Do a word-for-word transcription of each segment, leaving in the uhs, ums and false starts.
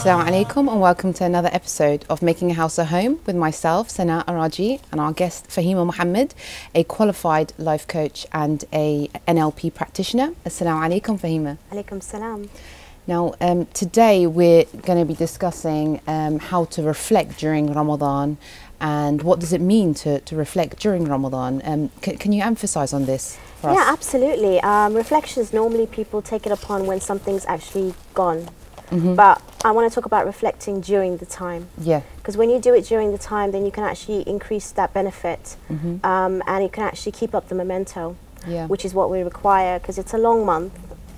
Assalamu alaikum and welcome to another episode of Making a House a Home with myself, Sanaa Araji, and our guest Fahima Muhammad, a qualified life coach and a N L P practitioner. Assalamu alaikum, Fahima. Alaikum salam. Now, um, today we're going to be discussing um, how to reflect during Ramadan and what does it mean to, to reflect during Ramadan. Um, c can you emphasize on this for us? Yeah, absolutely. Um, reflections, normally people take it upon when something's actually gone. Mm-hmm. But I want to talk about reflecting during the time. Yeah. Because when you do it during the time, then you can actually increase that benefit. Mm-hmm. um, and you can actually keep up the memento, yeah. which is what we require, because it's a long month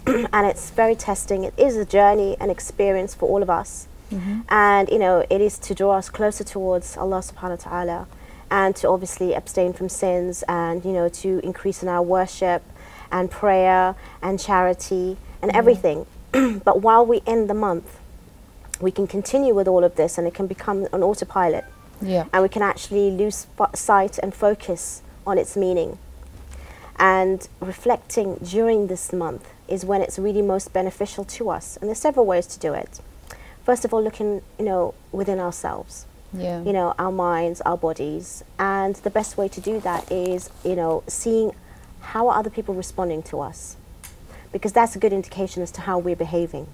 and it's very testing. It is a journey and experience for all of us. Mm-hmm. And, you know, it is to draw us closer towards Allah subhanahu wa ta'ala, and to obviously abstain from sins, and, you know, to increase in our worship and prayer and charity and mm-hmm. everything. But while we end the month, we can continue with all of this, and it can become an autopilot. Yeah. And we can actually lose sight and focus on its meaning. And reflecting during this month is when it's really most beneficial to us. And there's several ways to do it. First of all, looking, you know, within ourselves. Yeah. You know, our minds, our bodies. And the best way to do that is, you know, seeing how are other people responding to us, because that's a good indication as to how we're behaving.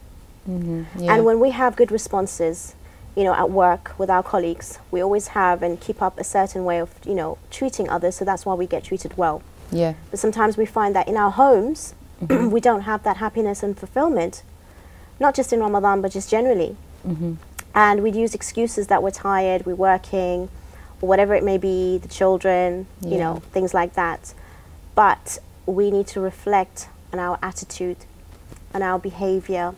Mm-hmm, yeah. And when we have good responses, you know, at work with our colleagues, we always have and keep up a certain way of, you know, treating others, so that's why we get treated well. Yeah. But sometimes we find that in our homes, mm-hmm. we don't have that happiness and fulfillment, not just in Ramadan, but just generally. Mm-hmm. And we'd use excuses that we're tired, we're working, or whatever it may be, the children, yeah. you know, things like that. But we need to reflect and our attitude and our behavior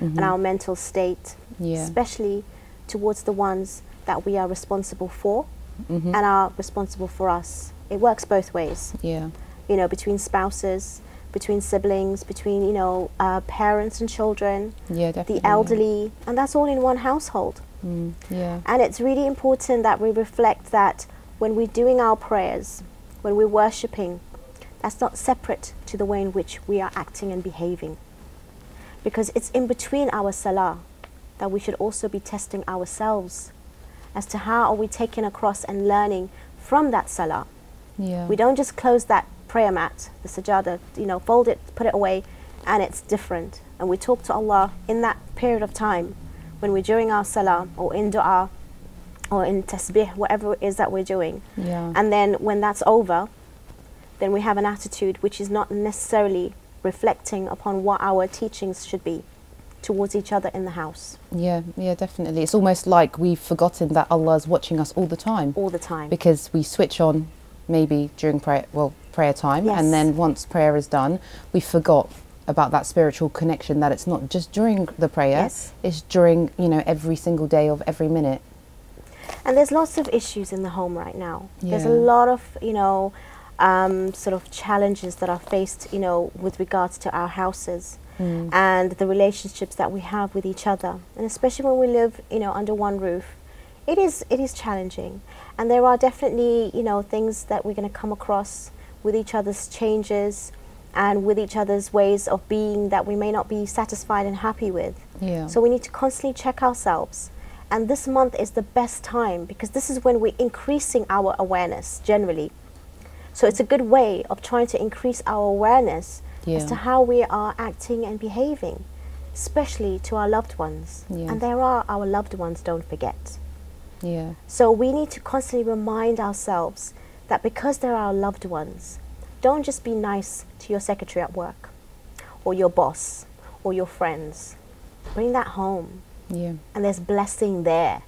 mm-hmm. and our mental state, yeah. especially towards the ones that we are responsible for mm-hmm. and are responsible for us. It works both ways. Yeah. You know, between spouses, between siblings, between, you know, uh, parents and children, yeah, definitely, the elderly, yeah. and that's all in one household. Mm, yeah. And it's really important that we reflect that when we're doing our prayers, when we're worshipping, that's not separate to the way in which we are acting and behaving. Because it's in between our salah that we should also be testing ourselves as to how are we taking across and learning from that salah. Yeah. We don't just close that prayer mat, the sajada, you know, fold it, put it away, and it's different. And we talk to Allah in that period of time when we're during our salah or in dua or in tasbih, whatever it is that we're doing. Yeah. And then when that's over, then we have an attitude which is not necessarily reflecting upon what our teachings should be towards each other in the house. Yeah, yeah, definitely. It's almost like we've forgotten that Allah is watching us all the time. All the time. Because we switch on maybe during prayer, well, prayer time, yes. and then once prayer is done, we forgot about that spiritual connection, that it's not just during the prayer, yes. it's during, you know, every single day of every minute. And there's lots of issues in the home right now. Yeah. There's a lot of, you know, Um, sort of challenges that are faced, you know, with regards to our houses mm. and the relationships that we have with each other, and especially when we live, you know, under one roof, it is it is challenging. And there are definitely, you know, things that we're going to come across with each other's changes and with each other's ways of being that we may not be satisfied and happy with. Yeah. So we need to constantly check ourselves, and this month is the best time because this is when we're increasing our awareness generally. So it's a good way of trying to increase our awareness yeah. as to how we are acting and behaving, especially to our loved ones. Yeah. And there are our loved ones, don't forget. Yeah. So we need to constantly remind ourselves that because they're our loved ones, don't just be nice to your secretary at work or your boss or your friends. Bring that home. Yeah. And there's blessing there.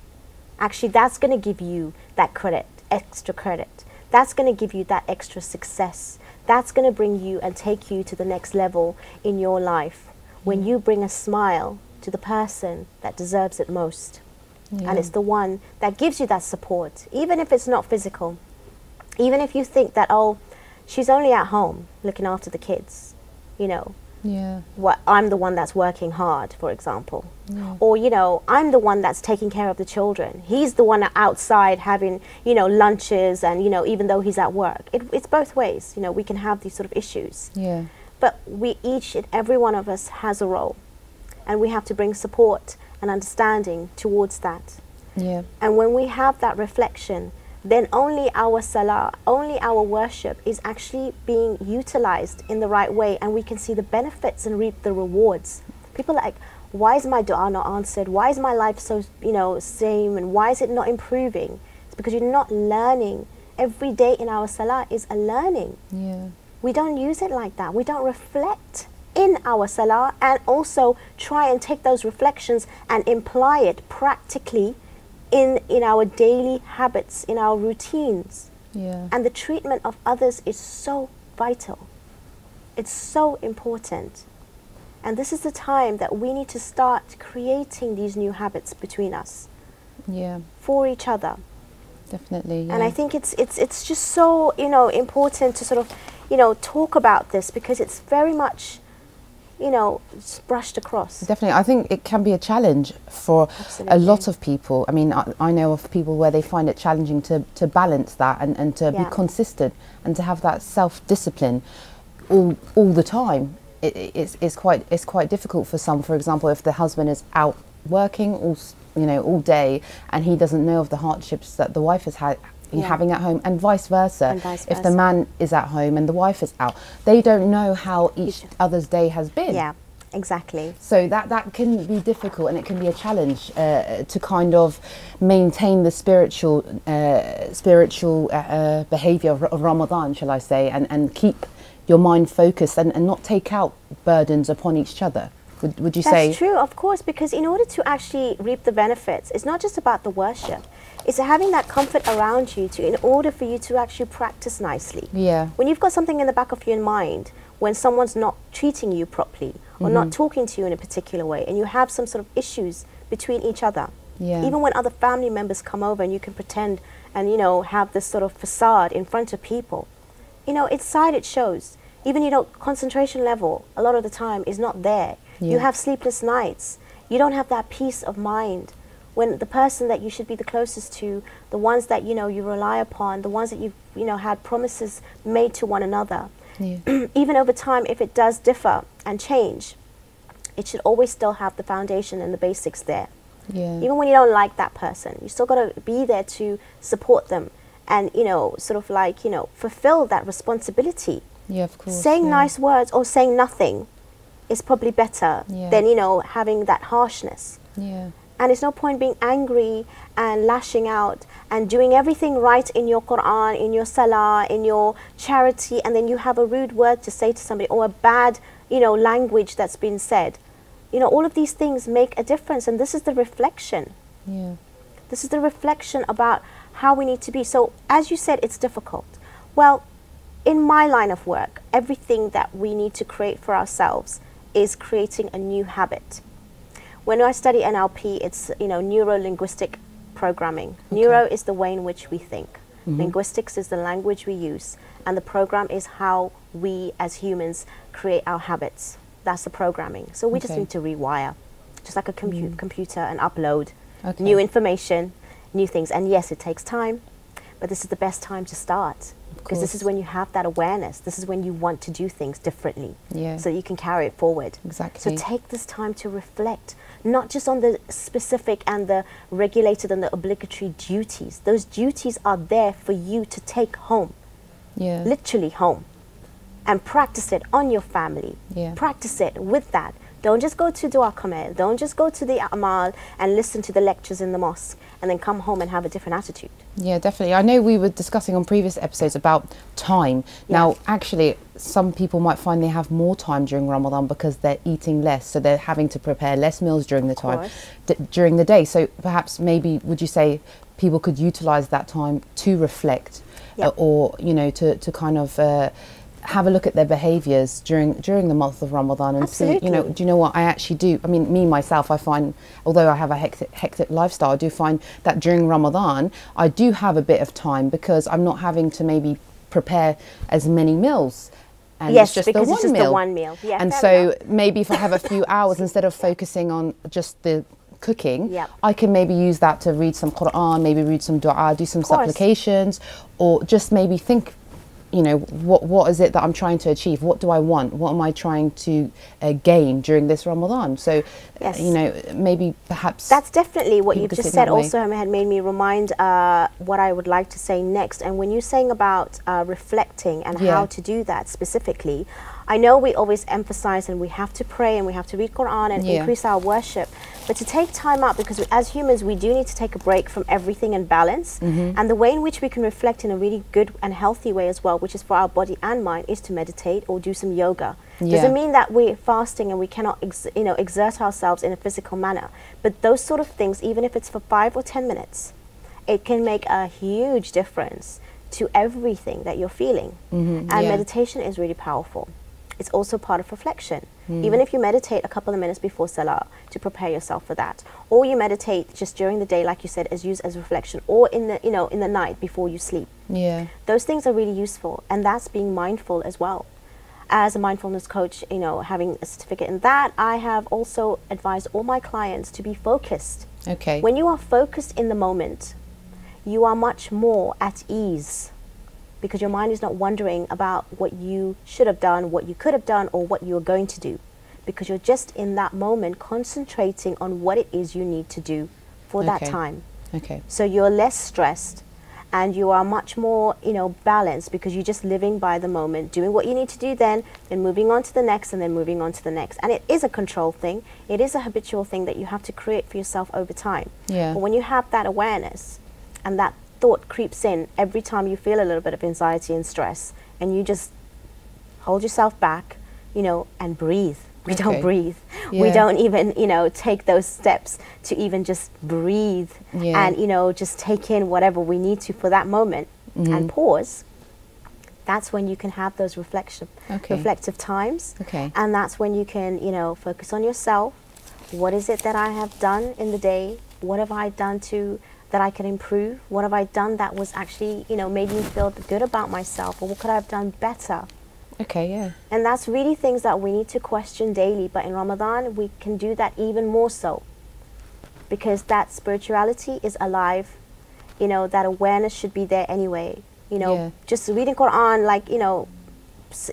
Actually, that's going to give you that credit, extra credit. That's going to give you that extra success. That's going to bring you and take you to the next level in your life when yeah. you bring a smile to the person that deserves it most. Yeah. And it's the one that gives you that support, even if it's not physical. Even if you think that, oh, she's only at home looking after the kids, you know. Yeah. What, I'm the one that's working hard, for example. Yeah. Or, you know, I'm the one that's taking care of the children. He's the one outside having, you know, lunches and, you know, even though he's at work. It, it's both ways. You know, we can have these sort of issues. Yeah. But we each and every one of us has a role, and we have to bring support and understanding towards that. Yeah. And when we have that reflection, then only our salah, only our worship is actually being utilized in the right way, and we can see the benefits and reap the rewards. People are like, why is my dua not answered? Why is my life so, you know, same, and why is it not improving? It's because you're not learning. Every day in our salah is a learning. Yeah. We don't use it like that. We don't reflect in our salah and also try and take those reflections and imply it practically in, in our daily habits, in our routines. Yeah. And the treatment of others is so vital. It's so important. And this is the time that we need to start creating these new habits between us. Yeah. For each other. Definitely. Yeah. And I think it's, it's, it's just so, you know, important to sort of, you know, talk about this, because it's very much, you know, brushed across. Definitely. I think it can be a challenge for Absolutely. a lot of people. I mean, I, I know of people where they find it challenging to, to balance that and, and to yeah. be consistent and to have that self-discipline all, all the time. It, it's, it's, quite, it's quite difficult for some. For example, if the husband is out working all, you know, all day and he doesn't know of the hardships that the wife has had Yeah. having at home, and vice versa. And vice versa. If the man is at home and the wife is out, they don't know how each other's day has been. Yeah, exactly. So that that can be difficult, and it can be a challenge uh, to kind of maintain the spiritual uh, spiritual uh, behaviour of, of Ramadan, shall I say, and and keep your mind focused and, and not take out burdens upon each other. Would, would you That's say? That's true, of course, because in order to actually reap the benefits, it's not just about the worship. It's having that comfort around you to, in order for you to actually practice nicely. Yeah. When you've got something in the back of your mind, when someone's not treating you properly or mm-hmm. not talking to you in a particular way, and you have some sort of issues between each other, yeah. even when other family members come over and you can pretend and, you know, have this sort of facade in front of people, you know, inside it shows. Even, you know, concentration level a lot of the time is not there. Yeah. You have sleepless nights. You don't have that peace of mind. When the person that you should be the closest to, the ones that, you know, you rely upon, the ones that you've, you know, had promises made to one another. Yeah. Even over time, if it does differ and change, it should always still have the foundation and the basics there. Yeah. Even when you don't like that person, you still got to be there to support them and, you know, sort of like, you know, fulfill that responsibility. Yeah, of course. Saying yeah. nice words or saying nothing is probably better yeah. than, you know, having that harshness. Yeah. And it's no point being angry and lashing out and doing everything right in your Quran, in your salah, in your charity, and then you have a rude word to say to somebody or a bad, you know, language that's been said. You know, all of these things make a difference, and this is the reflection. Yeah. This is the reflection about how we need to be. So, as you said, it's difficult. Well, in my line of work, everything that we need to create for ourselves is creating a new habit. When I study N L P, it's, you know, neuro-linguistic programming. Okay. Neuro is the way in which we think. Mm-hmm. Linguistics is the language we use. And the program is how we as humans create our habits. That's the programming. So we okay. just need to rewire, just like a compu mm. computer, and upload okay. new information, new things. And yes, it takes time, but this is the best time to start. Because this is when you have that awareness. This is when you want to do things differently. Yeah. So you can carry it forward. Exactly. So take this time to reflect, not just on the specific and the regulated and the obligatory duties. Those duties are there for you to take home, yeah. literally home, and practice it on your family. Yeah. Practice it with that. Don't just go to Du'a Kamel. Don't just go to the Amal and listen to the lectures in the mosque and then come home and have a different attitude. Yeah, definitely. I know we were discussing on previous episodes about time. Yeah. Now, actually, some people might find they have more time during Ramadan because they're eating less. So they're having to prepare less meals during the time, d during the day. So perhaps maybe, would you say, people could utilize that time to reflect yeah. uh, or, you know, to, to kind of... Uh, have a look at their behaviours during during the month of Ramadan and Absolutely. see, you know, do you know what I actually do? I mean, me, myself, I find, although I have a hectic, hectic lifestyle, I do find that during Ramadan, I do have a bit of time because I'm not having to maybe prepare as many meals. And yes, it's just because the one it's just meal. the one meal. Yeah, and so enough. maybe if I have a few hours, instead of focusing on just the cooking, yep. I can maybe use that to read some Quran, maybe read some dua, do some supplications, or just maybe think you know, what, what is it that I'm trying to achieve? What do I want? What am I trying to uh, gain during this Ramadan? So, yes. you know, maybe perhaps... That's definitely what you've just said also had made me remind uh, what I would like to say next. And when you're saying about uh, reflecting and yeah. how to do that specifically, I know we always emphasize and we have to pray and we have to read Quran and yeah. increase our worship, but to take time out, because as humans we do need to take a break from everything and balance. Mm-hmm. And the way in which we can reflect in a really good and healthy way as well, which is for our body and mind, is to meditate or do some yoga. Yeah. Doesn't mean that we're fasting and we cannot ex you know, exert ourselves in a physical manner, but those sort of things, even if it's for five or ten minutes, it can make a huge difference to everything that you're feeling. Mm-hmm. And yeah. meditation is really powerful. It's also part of reflection. Mm. Even if you meditate a couple of minutes before Salah to prepare yourself for that, or you meditate just during the day, like you said, as used as reflection, or in the you know in the night before you sleep. Yeah, those things are really useful, and that's being mindful as well. As a mindfulness coach, you know, having a certificate in that, I have also advised all my clients to be focused. Okay. When you are focused in the moment, you are much more at ease, because your mind is not wondering about what you should have done, what you could have done, or what you're going to do, because you're just in that moment concentrating on what it is you need to do for okay. that time. Okay. So you're less stressed and you are much more, you know, balanced, because you're just living by the moment, doing what you need to do then, then moving on to the next, and then moving on to the next. And it is a control thing. It is a habitual thing that you have to create for yourself over time. Yeah. But when you have that awareness and that thought creeps in every time you feel a little bit of anxiety and stress, and you just hold yourself back, you know, and breathe. We okay. don't breathe. Yeah. We don't even, you know, take those steps to even just breathe yeah. and, you know, just take in whatever we need to for that moment mm-hmm. and pause. That's when you can have those reflection, okay. reflective times. Okay. And that's when you can, you know, focus on yourself. What is it that I have done in the day? What have I done to... that I can improve? What have I done that was actually, you know, made me feel good about myself? Or what could I have done better? Okay, yeah. And that's really things that we need to question daily. But in Ramadan, we can do that even more so, because that spirituality is alive. You know, that awareness should be there anyway. You know, yeah. just reading Quran, like, you know,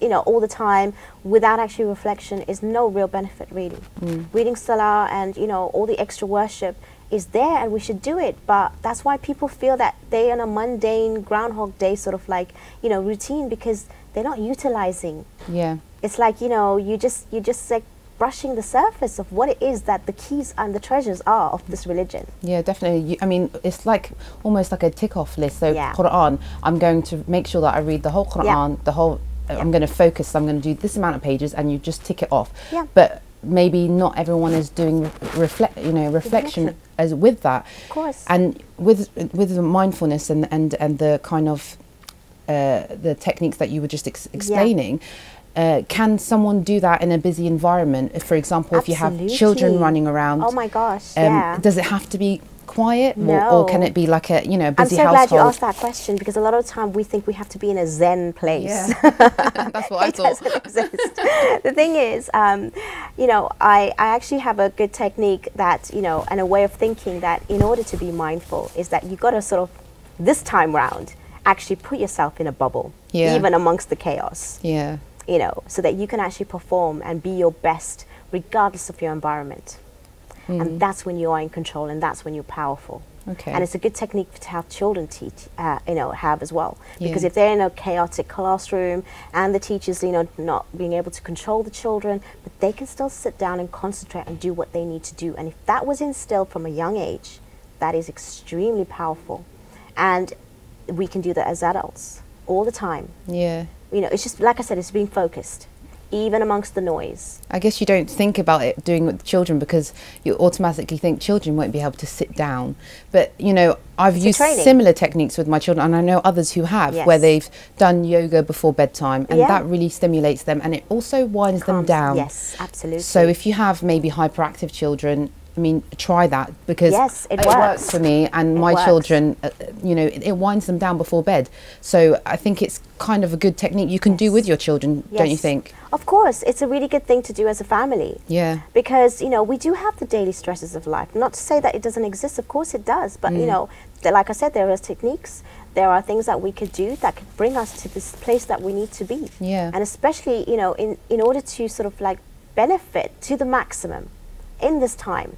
you know, all the time without actually reflection is no real benefit, really. Mm. Reading Salah and, you know, all the extra worship is there, and we should do it, but that's why people feel that they're in a mundane Groundhog Day sort of, like, you know, routine, because they're not utilizing. Yeah. It's like, you know, you just, you just like brushing the surface of what it is that the keys and the treasures are of this religion. Yeah, definitely. You, I mean, it's like almost like a tick off list. So yeah. Quran, I'm going to make sure that I read the whole Quran, yeah. the whole, uh, yeah. I'm going to focus, I'm going to do this amount of pages, and you just tick it off. Yeah. But maybe not everyone is doing reflect, you know, reflection, reflection as with that. Of course. And with with the mindfulness and and and the kind of uh, the techniques that you were just ex explaining. Yeah. Uh, can someone do that in a busy environment? For example, Absolutely. If you have children running around. Oh my gosh! Um, yeah. Does it have to be quiet, no. or, or can it be like a, you know, busy household? I'm so household. glad you asked that question, because a lot of the time we think we have to be in a Zen place. Yeah. That's what I thought. It doesn't exist. The thing is, um, you know, I, I actually have a good technique that, you know, and a way of thinking that in order to be mindful is that you got to sort of, this time round, actually put yourself in a bubble, yeah. even amongst the chaos. Yeah. You know, so that you can actually perform and be your best regardless of your environment. Mm. And that's when you are in control, and that's when you're powerful. Okay. And it's a good technique to have children teach, uh, you know, have as well. Because yeah. if they're in a chaotic classroom and the teachers, you know, not being able to control the children, but they can still sit down and concentrate and do what they need to do. And if that was instilled from a young age, that is extremely powerful. And we can do that as adults all the time. Yeah. You know, it's just, like I said, it's being focused. Even amongst the noise. I guess you don't think about it doing with children, because you automatically think children won't be able to sit down. But, you know, I've it's used similar techniques with my children, and I know others who have, yes. where they've done yoga before bedtime, and yeah. that really stimulates them, and it also winds Calms. them down. Yes, absolutely. So if you have maybe hyperactive children, I mean, try that, because yes, it, it works. works for me and it my works. children, uh, you know, it, it winds them down before bed. So I think it's kind of a good technique you can yes. do with your children, yes. don't you think? Of course, it's a really good thing to do as a family. Yeah. Because, you know, we do have the daily stresses of life. Not to say that it doesn't exist, of course it does, but, mm. you know, like I said, there are techniques, there are things that we could do that could bring us to this place that we need to be. Yeah. And especially, you know, in, in order to sort of like benefit to the maximum in this time,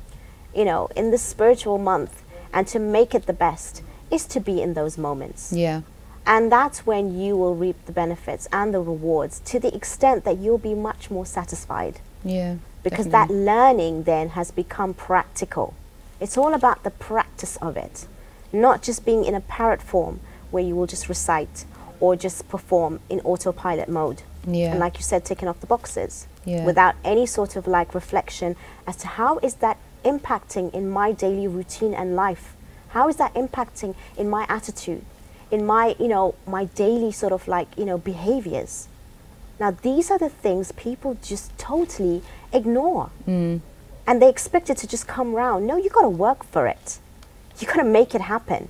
you know, in this spiritual month, and to make it the best is to be in those moments. Yeah. And that's when you will reap the benefits and the rewards to the extent that you'll be much more satisfied. Yeah. Because definitely. That learning then has become practical. It's all about the practice of it, not just being in a parrot form where you will just recite or just perform in autopilot mode. Yeah. And like you said, ticking off the boxes, yeah, without any sort of like reflection as to how is that impacting in my daily routine and life? How is that impacting in my attitude, in my, you know, my daily sort of like, you know, behaviors? Now, these are the things people just totally ignore. Mm. And they expect it to just come round. No, you got to work for it. You got to make it happen.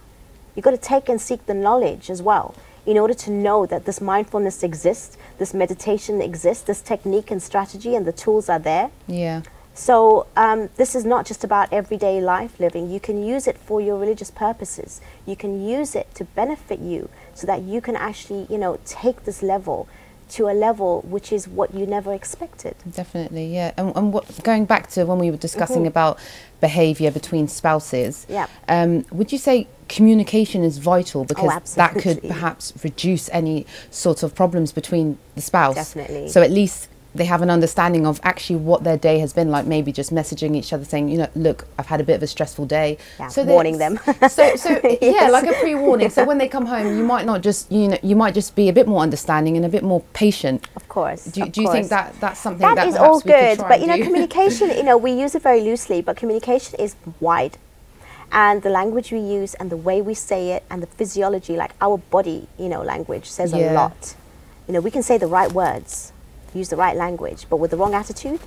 You got to take and seek the knowledge as well in order to know that this mindfulness exists, this meditation exists, this technique and strategy and the tools are there. Yeah. So um, this is not just about everyday life living. You can use it for your religious purposes. You can use it to benefit you so that you can actually, you know, take this level to a level which is what you never expected. Definitely, yeah. And, and what, going back to when we were discussing mm-hmm. about behaviour between spouses, yeah. um, would you say communication is vital, because oh, that could perhaps reduce any sort of problems between the spouse? Definitely. So at least they have an understanding of actually what their day has been like, maybe just messaging each other saying, you know, look, I've had a bit of a stressful day. Yeah, so warning them. so, so yes. Yeah, like a pre-warning. So when they come home, you might not just, you know, you might just be a bit more understanding and a bit more patient. Of course. Do, of do you course. think that that's something that, that is all good, but you know, communication, you know, we use it very loosely, but communication is wide. And the language we use and the way we say it and the physiology, like our body, you know, language says yeah. a lot. You know, we can say the right words, use the right language, but with the wrong attitude,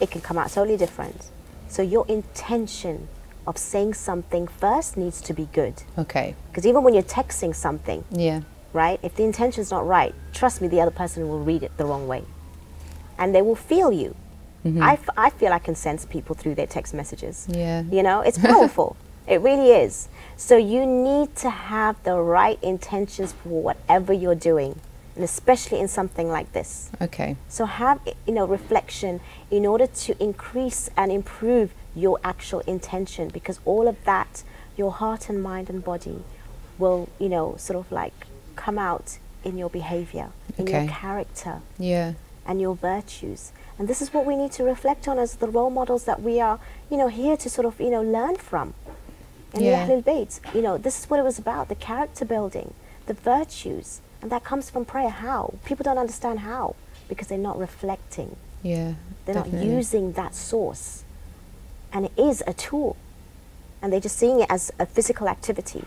it can come out totally different. So your intention of saying something first needs to be good. Okay. Because even when you're texting something, yeah, right, if the intention's not right, trust me, the other person will read it the wrong way. And they will feel you. Mm-hmm. I, f I feel I can sense people through their text messages. Yeah. You know, it's powerful. It really is. So you need to have the right intentions for whatever you're doing, and especially in something like this. Okay. So have, you know, reflection in order to increase and improve your actual intention, because all of that, your heart and mind and body will, you know, sort of like come out in your behavior, in okay. your character, yeah, and your virtues. And this is what we need to reflect on as the role models that we are, you know, here to sort of, you know, learn from. And yeah. the Ahlul Bayt, you know, this is what it was about, the character building, the virtues. And that comes from prayer. How? People don't understand how, because they're not reflecting. Yeah, they're definitely. not using that source. And it is a tool. And they're just seeing it as a physical activity,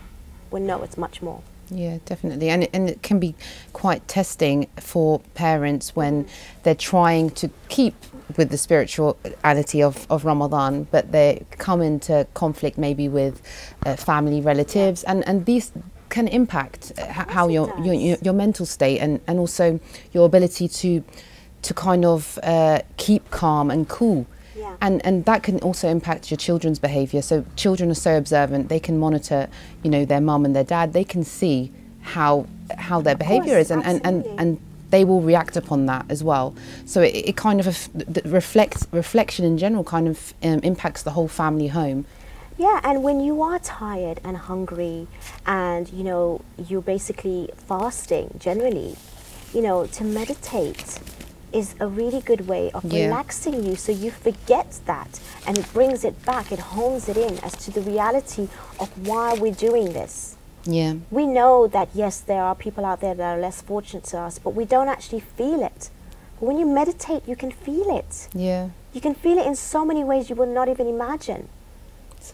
when no, it's much more. Yeah, definitely. And, and it can be quite testing for parents when they're trying to keep with the spirituality of, of Ramadan, but they come into conflict maybe with uh, family, relatives, and, and these can impact how your, your your mental state and, and also your ability to to kind of uh, keep calm and cool. Yeah. And and that can also impact your children's behavior. So children are so observant, they can monitor, you know, their mum and their dad. They can see how how their of behavior course, is and, and, and, and they will react upon that as well. So it, it kind of reflects, reflection in general kind of um, impacts the whole family home. Yeah, and when you are tired and hungry and, you know, you're basically fasting generally, you know, to meditate is a really good way of yeah. relaxing you, so you forget that and it brings it back, it hones it in as to the reality of why we're doing this. Yeah. We know that, yes, there are people out there that are less fortunate to us, but we don't actually feel it. But when you meditate, you can feel it. Yeah. You can feel it in so many ways you will not even imagine.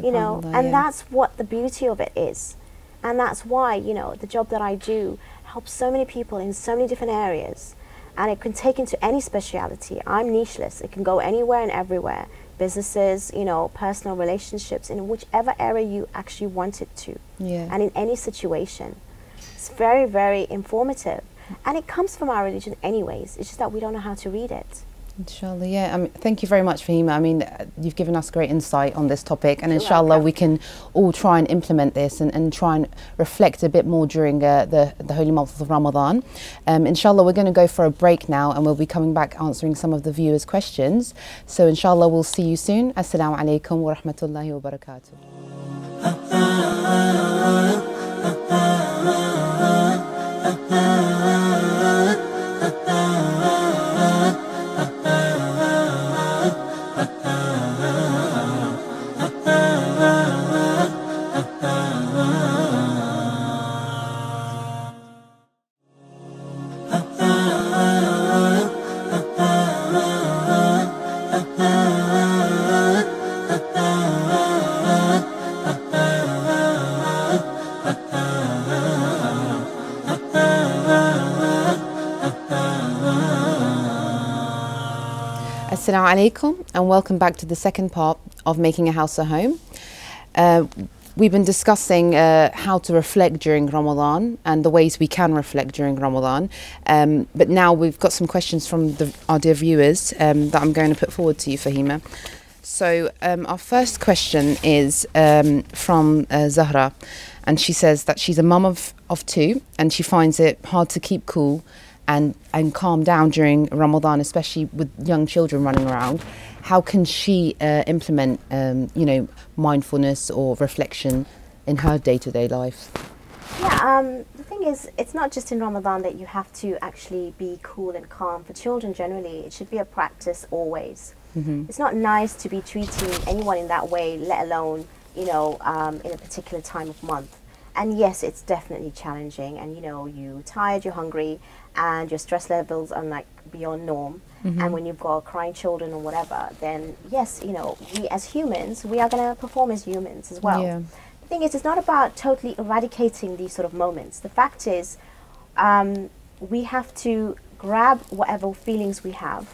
You know, and yeah. that's what the beauty of it is. And that's why, you know, the job that I do helps so many people in so many different areas. And it can take into any speciality. I'm nicheless. It can go anywhere and everywhere. Businesses, you know, personal relationships, in whichever area you actually want it to. Yeah. And in any situation. It's very, very informative. And it comes from our religion anyways. It's just that we don't know how to read it. Inshallah, yeah. I mean, thank you very much, Fahima. I mean, you've given us great insight on this topic, and inshallah we can all try and implement this and, and try and reflect a bit more during uh, the, the holy month of Ramadan. Um, inshallah, we're going to go for a break now, and we'll be coming back answering some of the viewers' questions. So inshallah, we'll see you soon. Assalamu alaikum wa rahmatullahi wa barakatuh. Assalamu alaikum, and welcome back to the second part of Making a House a Home. Uh, we've been discussing uh, how to reflect during Ramadan and the ways we can reflect during Ramadan. Um, but now we've got some questions from the, our dear viewers um, that I'm going to put forward to you, Fahima. So um, our first question is um, from uh, Zahra, and she says that she's a mum of, of two, and she finds it hard to keep cool and and calm down during Ramadan, especially with young children running around. How can she uh, implement um, you know, mindfulness or reflection in her day-to-day life? Yeah, um, the thing is, it's not just in Ramadan that you have to actually be cool and calm. For children generally, it should be a practice always. Mm-hmm. It's not nice to be treating anyone in that way, let alone, you know, um, in a particular time of month. And yes, it's definitely challenging, and you know, you're tired, you're hungry, and your stress levels are like beyond norm. Mm-hmm. And when you've got crying children or whatever, then yes, you know, we as humans, we are going to perform as humans as well. Yeah. The thing is, it's not about totally eradicating these sort of moments. The fact is, um, we have to grab whatever feelings we have,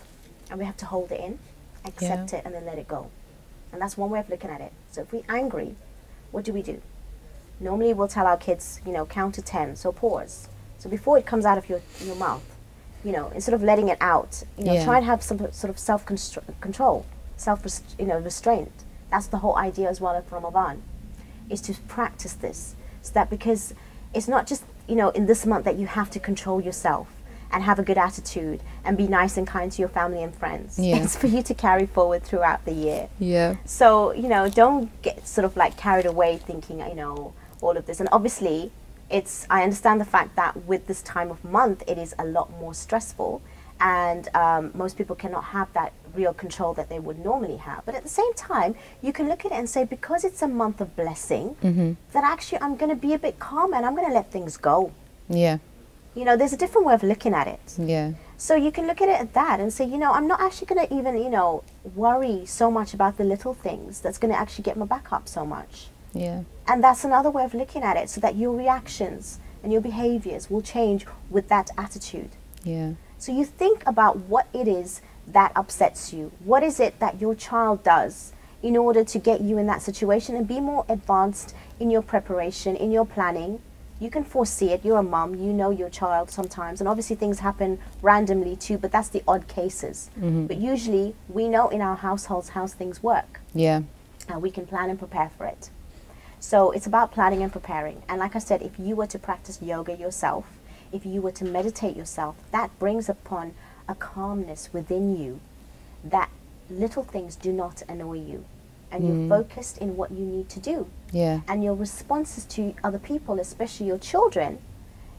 and we have to hold it in, accept yeah. it, and then let it go. And that's one way of looking at it. So if we're angry, what do we do? Normally we'll tell our kids, you know, count to ten, so pause. So before it comes out of your, your mouth, you know, instead of letting it out, you know, yeah. try and have some sort of self-control, self, you know, restraint. That's the whole idea as well of Ramadan, is to practice this. So that, because it's not just, you know, in this month that you have to control yourself and have a good attitude and be nice and kind to your family and friends. Yeah. It's for you to carry forward throughout the year. Yeah. So, you know, don't get sort of like carried away thinking, you know, all of this. And obviously, it's, I understand the fact that with this time of month, it is a lot more stressful, and um, most people cannot have that real control that they would normally have. But at the same time, you can look at it and say, because it's a month of blessing, mm-hmm. that actually I'm going to be a bit calm and I'm going to let things go. Yeah. You know, there's a different way of looking at it. Yeah. So you can look at it at that and say, you know, I'm not actually going to even, you know, worry so much about the little things that's going to actually get my back up so much. Yeah. And that's another way of looking at it, so that your reactions and your behaviors will change with that attitude. Yeah. So you think about what it is that upsets you. What is it that your child does in order to get you in that situation, and be more advanced in your preparation, in your planning. You can foresee it. You're a mum. You know your child sometimes. And obviously things happen randomly too, but that's the odd cases. Mm-hmm. But usually we know in our households how things work. Yeah. And we can plan and prepare for it. So it's about planning and preparing. And like I said, if you were to practice yoga yourself, if you were to meditate yourself, that brings upon a calmness within you, that little things do not annoy you. And mm. you're focused in what you need to do. Yeah. And your responses to other people, especially your children,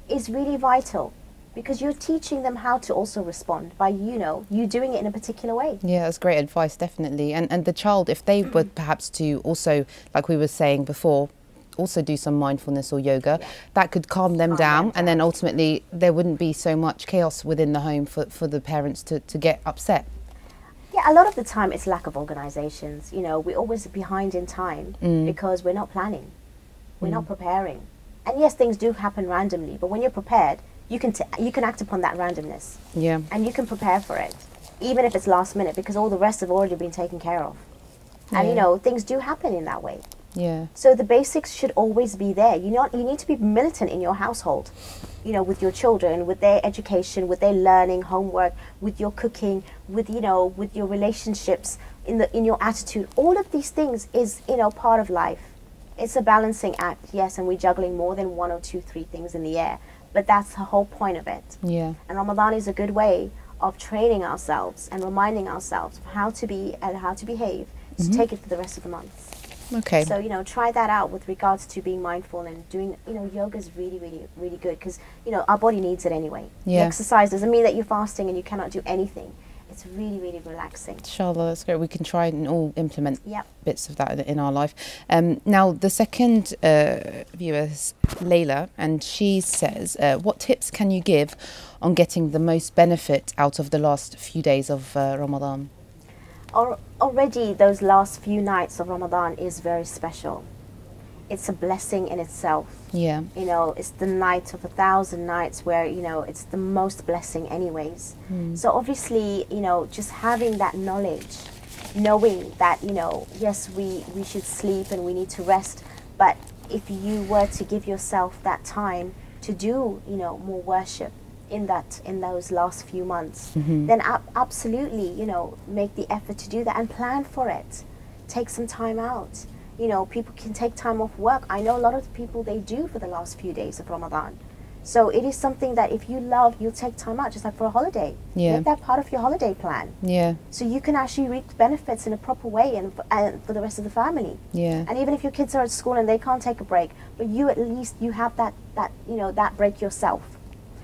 is really vital, because you're teaching them how to also respond by, you know, you doing it in a particular way. Yeah, that's great advice, definitely. And and the child, if they were perhaps to also, like we were saying before, also do some mindfulness or yoga, yeah. that could calm them calm down, them down, and then ultimately there wouldn't be so much chaos within the home for, for the parents to, to get upset. Yeah, a lot of the time it's lack of organisations. You know, we're always behind in time mm. because we're not planning, we're mm. not preparing. And yes, things do happen randomly, but when you're prepared, you can, t you can act upon that randomness. Yeah. And you can prepare for it, even if it's last minute, because all the rest have already been taken care of. And, yeah. you know, things do happen in that way. Yeah. So the basics should always be there. You know, you need to be militant in your household, you know, with your children, with their education, with their learning, homework, with your cooking, with, you know, with your relationships, in the in your attitude. All of these things is, you know, part of life. It's a balancing act, yes, and we're juggling more than one or two, three things in the air. But that's the whole point of it. Yeah. And Ramadan is a good way of training ourselves and reminding ourselves of how to be and how to behave, to mm-hmm. take it for the rest of the month. Okay. So, you know, try that out with regards to being mindful and doing, you know, yoga is really, really, really good because, you know, our body needs it anyway. Yeah. The exercise doesn't mean that you're fasting and you cannot do anything. It's really, really relaxing. Inshallah, that's great. We can try and all implement yep. bits of that in, in our life. Um, now, the second uh, viewer is Layla, and she says, uh, what tips can you give on getting the most benefit out of the last few days of uh, Ramadan? Already those last few nights of Ramadan is very special. It's a blessing in itself. Yeah. You know, it's the night of a thousand nights where, you know, it's the most blessing anyways. Mm. So obviously, you know, just having that knowledge, knowing that, you know, yes, we, we should sleep and we need to rest. But if you were to give yourself that time to do, you know, more worship, in that in those last few months, mm-hmm. then ab absolutely, you know, make the effort to do that and plan for it. Take some time out. You know, people can take time off work. I know a lot of people, they do for the last few days of Ramadan. So it is something that if you love, you'll take time out, just like for a holiday. Yeah. Make that part of your holiday plan. Yeah. So you can actually reap benefits in a proper way and, and for the rest of the family. Yeah. And even if your kids are at school and they can't take a break, but you at least, you have that, that you know, that break yourself.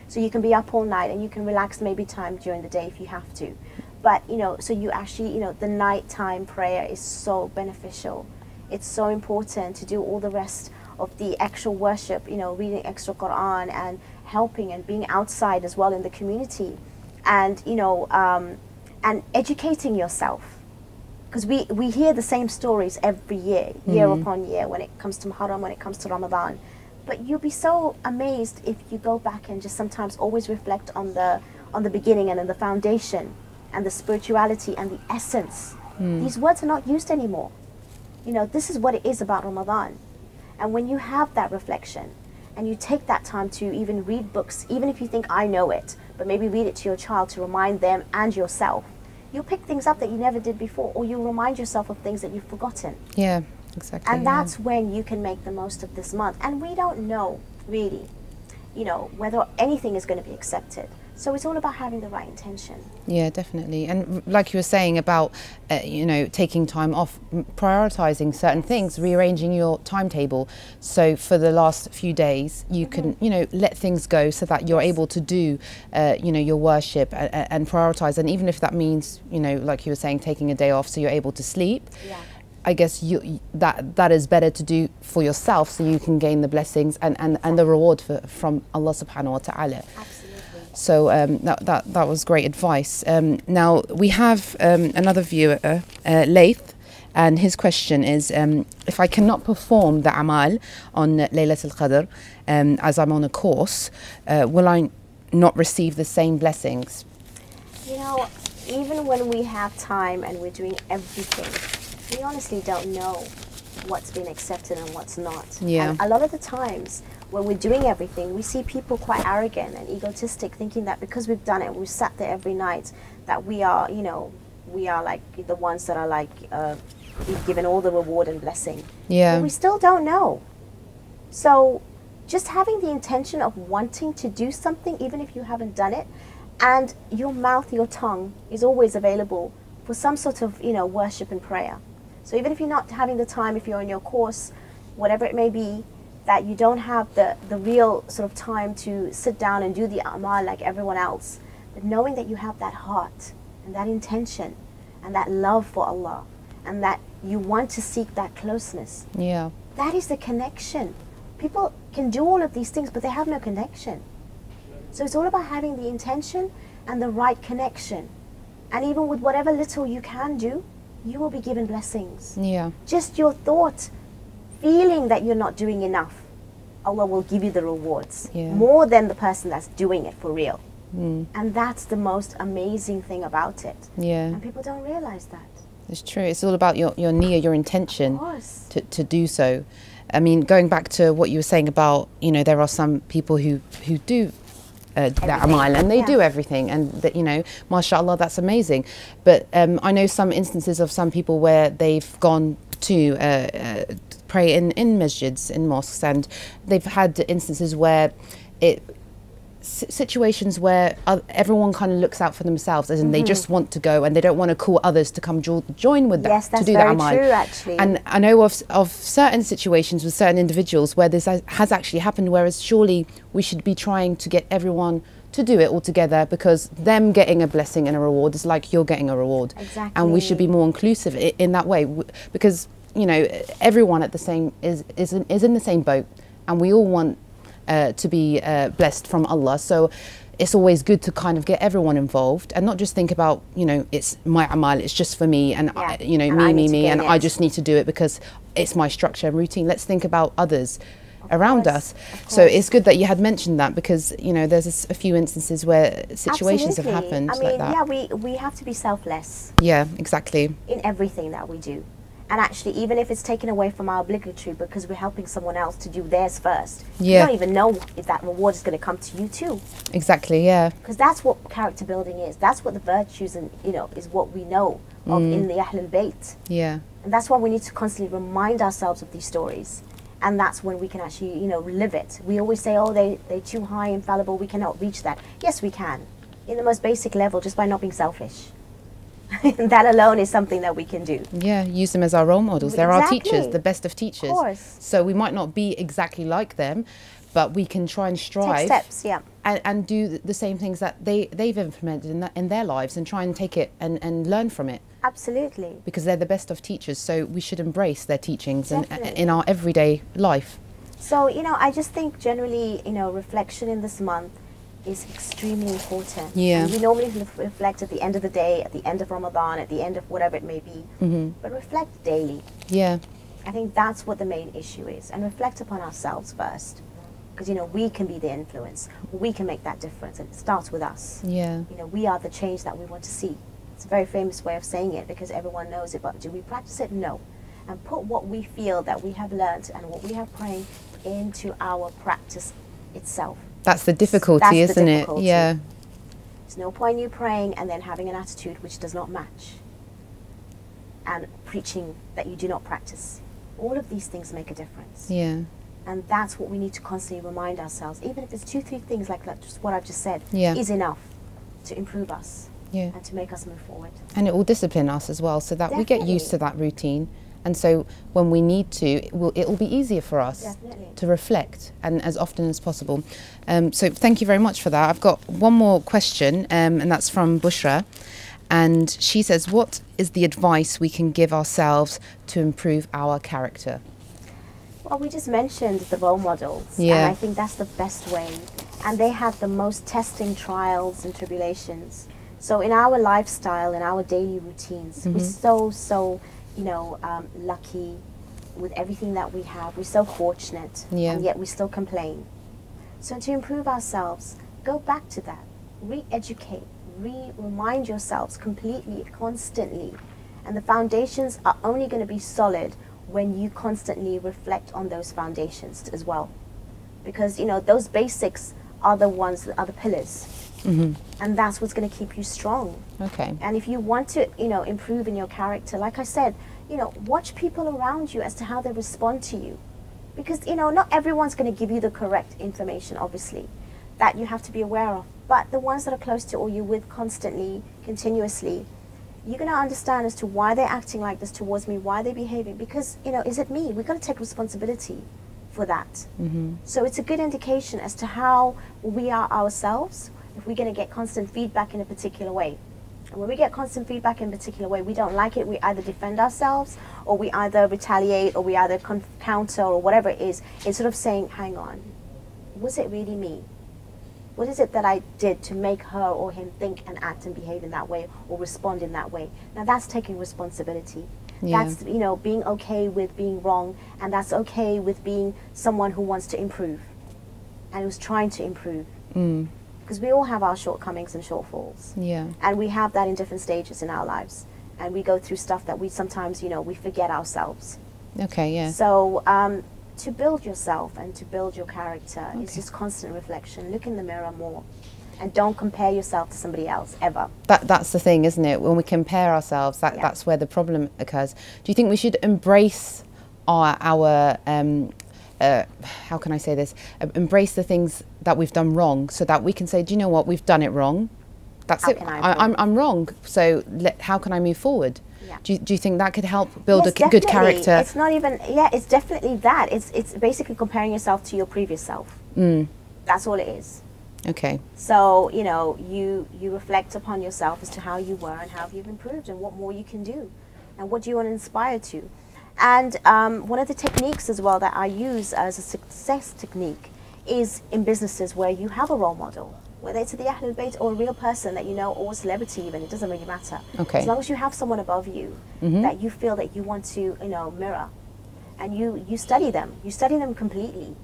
So you can be up all night and you can relax maybe time during the day if you have to. But, you know, so you actually, you know, the nighttime prayer is so beneficial. It's so important to do all the rest of the actual worship, you know, reading extra Quran and helping and being outside as well in the community. And, you know, um, and educating yourself. Because we, we hear the same stories every year, year mm-hmm. upon year, when it comes to Muharram, when it comes to Ramadan. But you'll be so amazed if you go back and just sometimes always reflect on the on the beginning and on the foundation and the spirituality and the essence. Mm. These words are not used anymore. You know, this is what it is about Ramadan. And when you have that reflection and you take that time to even read books, even if you think I know it, but maybe read it to your child to remind them and yourself, you'll pick things up that you never did before, or you'll remind yourself of things that you've forgotten. Yeah. Exactly, and yeah. that's when you can make the most of this month. And we don't know, really, you know, whether anything is going to be accepted. So it's all about having the right intention. Yeah, definitely. And like you were saying about, uh, you know, taking time off, prioritizing certain things, rearranging your timetable. So for the last few days, you mm-hmm. can, you know, let things go so that you're yes. able to do, uh, you know, your worship and, and prioritize. And even if that means, you know, like you were saying, taking a day off so you're able to sleep. Yeah. I guess you, that that is better to do for yourself so you can gain the blessings and, and, and the reward for, from Allah subhanahu wa ta'ala. Absolutely. So um, that, that, that was great advice. Um, now we have um, another viewer, uh, Laith, and his question is, um, if I cannot perform the Amal on Laylatul Qadr um, as I'm on a course, uh, will I not receive the same blessings? You know, even when we have time and we're doing everything, we honestly don't know what's been accepted and what's not. Yeah. And a lot of the times when we're doing everything, we see people quite arrogant and egotistic, thinking that because we've done it, we've sat there every night, that we are, you know, we are like the ones that are like, uh, we've given all the reward and blessing. Yeah. But we still don't know. So just having the intention of wanting to do something, even if you haven't done it, and your mouth, your tongue is always available for some sort of, you know, worship and prayer. So even if you're not having the time, if you're in your course, whatever it may be, that you don't have the, the real sort of time to sit down and do the amal like everyone else, but knowing that you have that heart and that intention and that love for Allah and that you want to seek that closeness. Yeah. That is the connection. People can do all of these things, but they have no connection. So it's all about having the intention and the right connection. And even with whatever little you can do, you will be given blessings. Yeah. Just your thought, feeling that you're not doing enough, Allah will give you the rewards. Yeah. More than the person that's doing it for real. Mm. And that's the most amazing thing about it. Yeah. And people don't realize that. It's true. It's all about your, your niyyah, your intention to, to do so. I mean, going back to what you were saying about, you know, there are some people who, who do uh, that amal and they yeah. do everything, and that, you know, mashallah, that's amazing. But um, I know some instances of some people where they've gone to uh, uh, pray in, in masjids, in mosques, and they've had instances where it... situations where everyone kind of looks out for themselves, as in mm-hmm. they just want to go and they don't want to call others to come jo join with them yes, that's to do very that. True, actually. And I know of of certain situations with certain individuals where this has, has actually happened. Whereas surely we should be trying to get everyone to do it all together, because them getting a blessing and a reward is like you're getting a reward. Exactly. And we should be more inclusive in that way, because you know everyone at the same is is in, is in the same boat, and we all want. Uh, to be uh, blessed from Allah, so it's always good to kind of get everyone involved and not just think about, you know, it's my amal, it's just for me, and yeah. I, you know, and me, me, me, and it. I just need to do it because it's my structure and routine. Let's think about others of around course. us. So it's good that you had mentioned that, because you know there's a, a few instances where situations Absolutely. have happened I mean, like that. Yeah, we we have to be selfless. Yeah, exactly. In everything that we do. And actually, even if it's taken away from our obligatory, because we're helping someone else to do theirs first, yeah. you don't even know if that reward is going to come to you too. Exactly, yeah. Because that's what character building is. That's what the virtues and you know is what we know of mm. in the Ahlul Bayt. Yeah. And that's why we need to constantly remind ourselves of these stories, and that's when we can actually you know live it. We always say, oh, they they're too high, infallible. We cannot reach that. Yes, we can, in the most basic level, just by not being selfish. That alone is something that we can do. Yeah, use them as our role models. They're exactly. our teachers, the best of teachers. Of course. So we might not be exactly like them, but we can try and strive. Take steps, yeah. And, and do the same things that they, they've implemented in, that, in their lives, and try and take it and, and learn from it. Absolutely. Because they're the best of teachers, so we should embrace their teachings and, uh, in our everyday life. So, you know, I just think generally, you know, reflection in this month is extremely important. Yeah. We normally reflect at the end of the day, at the end of Ramadan, at the end of whatever it may be, mm-hmm. but reflect daily. Yeah. I think that's what the main issue is, and reflect upon ourselves first, because you know we can be the influence, we can make that difference, and it starts with us. Yeah. You know, we are the change that we want to see. It's a very famous way of saying it because everyone knows it, but do we practice it? No. And put what we feel that we have learned and what we have praying into our practice itself. That's the difficulty, That's isn't the difficulty. it? Yeah. There's no point you praying and then having an attitude which does not match, and preaching that you do not practice. All of these things make a difference. Yeah. And that's what we need to constantly remind ourselves, even if it's two, three things like that, just what I've just said, yeah. is enough to improve us yeah. and to make us move forward. And it will discipline us as well, so that Definitely. we get used to that routine. And so when we need to, it will, it will be easier for us Definitely. to reflect, and as often as possible. Um, so thank you very much for that. I've got one more question, um, and that's from Bushra. And she says, what is the advice we can give ourselves to improve our character? Well, we just mentioned the role models. Yeah. And I think that's the best way. And they had the most testing trials and tribulations. So in our lifestyle, in our daily routines, mm-hmm. we're so, so... you know, um, lucky with everything that we have. We're so fortunate, yeah. and yet we still complain. So to improve ourselves, go back to that, re-educate, re-remind yourselves completely, constantly. And the foundations are only going to be solid when you constantly reflect on those foundations as well. Because, you know, those basics are the ones that are the pillars. Mm-hmm. And that's what's going to keep you strong. Okay. And if you want to, you know, improve in your character, like I said, you know, watch people around you as to how they respond to you. Because, you know, not everyone's going to give you the correct information, obviously, that you have to be aware of. But the ones that are close to or you're with constantly, continuously, you're going to understand as to why they're acting like this towards me, why they're behaving. Because, you know, is it me? We've got to take responsibility for that. Mm-hmm. So it's a good indication as to how we are ourselves, if we're going to get constant feedback in a particular way. And when we get constant feedback in a particular way, we don't like it, we either defend ourselves, or we either retaliate, or we either counter, or whatever it is, instead of saying, hang on, was it really me? What is it that I did to make her or him think and act and behave in that way, or respond in that way? Now that's taking responsibility. Yeah. That's, you know, being okay with being wrong, and that's okay with being someone who wants to improve, and who's trying to improve. Mm. Because we all have our shortcomings and shortfalls. Yeah. And we have that in different stages in our lives. and we go through stuff that we sometimes, you know, we forget ourselves. Okay, yeah. So um, to build yourself and to build your character okay. is just constant reflection. Look in the mirror more. And don't compare yourself to somebody else, ever. That, that's the thing, isn't it? When we compare ourselves, that, yeah. that's where the problem occurs. Do you think we should embrace our, our um, uh, how can I say this? Uh, embrace the things that we've done wrong so that we can say, do you know what, we've done it wrong. That's how it, I I, I'm, I'm wrong, so let, how can I move forward? Yeah. Do, you, do you think that could help build yes, a definitely. good character? It's not even, yeah, it's definitely that. It's, it's basically comparing yourself to your previous self. Mm. That's all it is. Okay. So, you know, you, you reflect upon yourself as to how you were and how you've improved and what more you can do and what do you want to inspire to. And um, one of the techniques as well that I use as a success technique is in businesses where you have a role model, whether it's the Ahlul Bayt or a real person that you know or a celebrity even, it doesn't really matter. Okay. As long as you have someone above you mm-hmm. that you feel that you want to, you know, mirror and you, you study them, you study them completely.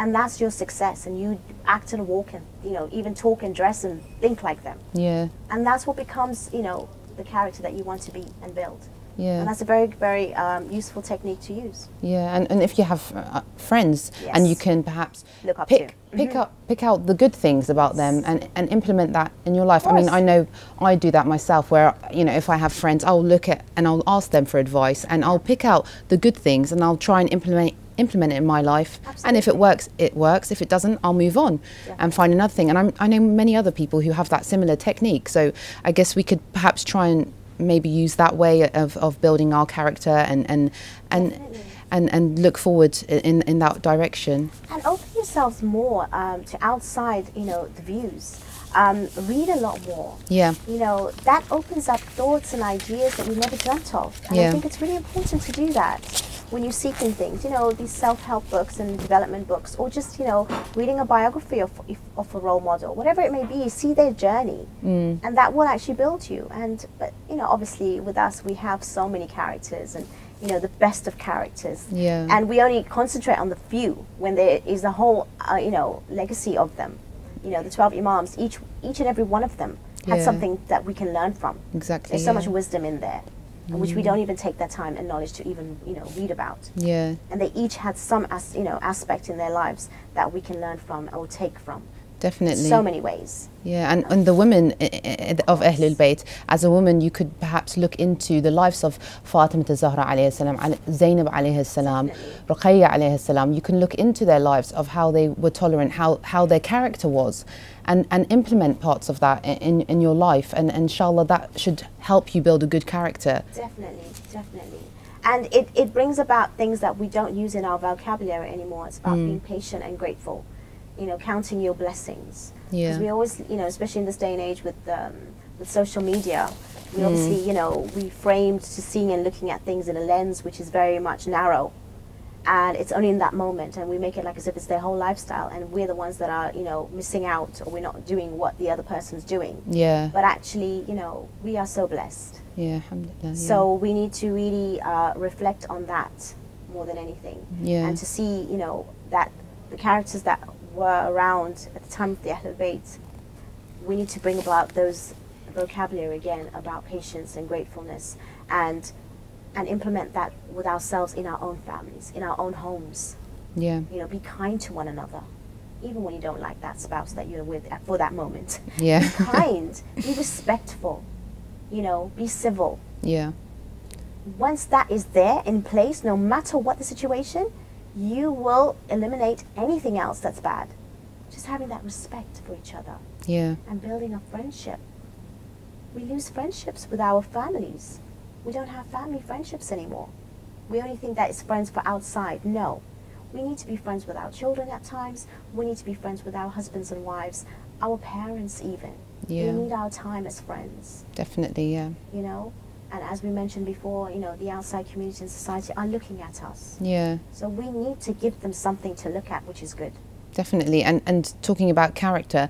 And that's your success, and you act and walk and, you know, even talk and dress and think like them. Yeah. And that's what becomes, you know, the character that you want to be and build. Yeah. And that's a very, very um, useful technique to use. Yeah, and, and if you have uh, friends yes. and you can perhaps Look up pick, to. pick mm-hmm. up, pick out the good things about them and, and implement that in your life. I mean, I know I do that myself where, you know, if I have friends, I'll look at and I'll ask them for advice and I'll pick out the good things and I'll try and implement implement it in my life. Absolutely. And if it works, it works. If it doesn't, I'll move on yeah. and find another thing. And I'm, I know many other people who have that similar technique. So I guess we could perhaps try and maybe use that way of, of building our character and and and, and, and and look forward in, in that direction. And open yourselves more um, to outside, you know, the views. Um, read a lot more. Yeah. You know, that opens up thoughts and ideas that we never dreamt of. And yeah. I think it's really important to do that. When you're seeking things, you know, these self-help books and development books, or just, you know, reading a biography of, of a role model, whatever it may be, see their journey. Mm. And that will actually build you. And, but, you know, obviously with us, we have so many characters and, you know, the best of characters. Yeah. And we only concentrate on the few when there is a whole, uh, you know, legacy of them. You know, the twelve Imams, each, each and every one of them had yeah. something that we can learn from. Exactly. There's so yeah. much wisdom in there. Which we don't even take that time and knowledge to even, you know, read about. Yeah. And they each had some, as, you know, aspect in their lives that we can learn from or take from. Definitely. So many ways. Yeah, and, and the women of Ahlul Bayt, as a woman, you could perhaps look into the lives of Fatimah al Zahra alayhi salam, Zainab alayhi salam, Ruqayya alayhi salam. You can look into their lives of how they were tolerant, how, how their character was, and, and implement parts of that in, in your life. And inshallah, that should help you build a good character. Definitely, definitely. And it, it brings about things that we don't use in our vocabulary anymore. It's about mm. being patient and grateful. You know, counting your blessings. Yeah. Because we always, you know, especially in this day and age with um, with social media, we mm. obviously, you know, we framed to seeing and looking at things in a lens which is very much narrow, and it's only in that moment, and we make it like as if it's their whole lifestyle, and we're the ones that are, you know, missing out, or we're not doing what the other person's doing. Yeah. But actually, you know, we are so blessed. Yeah, alhamdulillah. So yeah. we need to really uh, reflect on that more than anything. Yeah. And to see, you know, that the characters that were around at the time of the Ahlul Bayt, we need to bring about those vocabulary again about patience and gratefulness, and and implement that with ourselves in our own families, in our own homes. Yeah. You know, be kind to one another, even when you don't like that spouse that you're with at, for that moment. Yeah. Be kind. Be respectful. You know, be civil. Yeah. Once that is there in place, no matter what the situation, you will eliminate anything else that's bad. Just having that respect for each other. Yeah. And building a friendship. We lose friendships with our families. We don't have family friendships anymore. We only think that it's friends for outside. No. We need to be friends with our children at times. We need to be friends with our husbands and wives, our parents even. Yeah. We need our time as friends. Definitely, yeah. You know? And as we mentioned before, you know, the outside community and society are looking at us. Yeah. So we need to give them something to look at, which is good. Definitely. And and talking about character,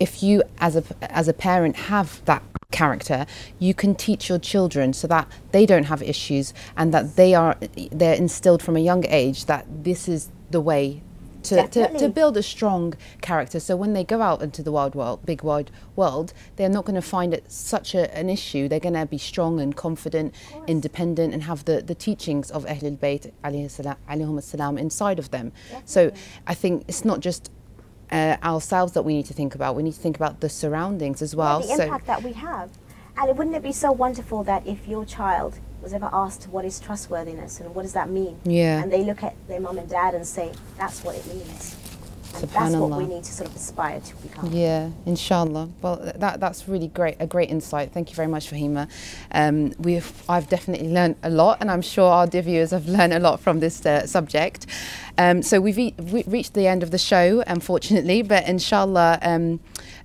if you as a as a parent have that character, you can teach your children so that they don't have issues and that they are they're instilled from a young age that this is the way to, to, to build a strong character. So when they go out into the wide world, big wide world, they're not going to find it such a, an issue. They're going to be strong and confident, independent, and have the, the teachings of Ahlul Bayt alayhim as-salam inside of them. Definitely. So I think it's not just uh, ourselves that we need to think about. We need to think about the surroundings as well. Yeah, the so, impact that we have. And it, wouldn't it be so wonderful that if your child was ever asked what is trustworthiness and what does that mean? Yeah. And they look at their mum and dad and say, that's what it means. And that's what we need to sort of aspire to become. Yeah, inshallah. Well, that, that's really great, a great insight. Thank you very much, Fahima. Um, we've, I've definitely learned a lot, and I'm sure our dear viewers have learned a lot from this uh, subject. Um, so we've e we reached the end of the show, unfortunately, but inshallah, um,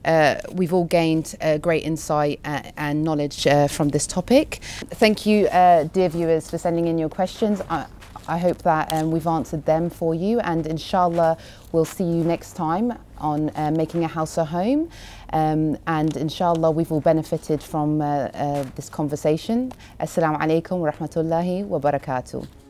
uh, we've all gained uh, great insight uh, and knowledge uh, from this topic. Thank you, uh, dear viewers, for sending in your questions. I I hope that um, we've answered them for you, and inshallah we'll see you next time on uh, Making a House a Home, um, and inshallah we've all benefited from uh, uh, this conversation. Assalamu alaikum wa rahmatullahi wa barakatuh.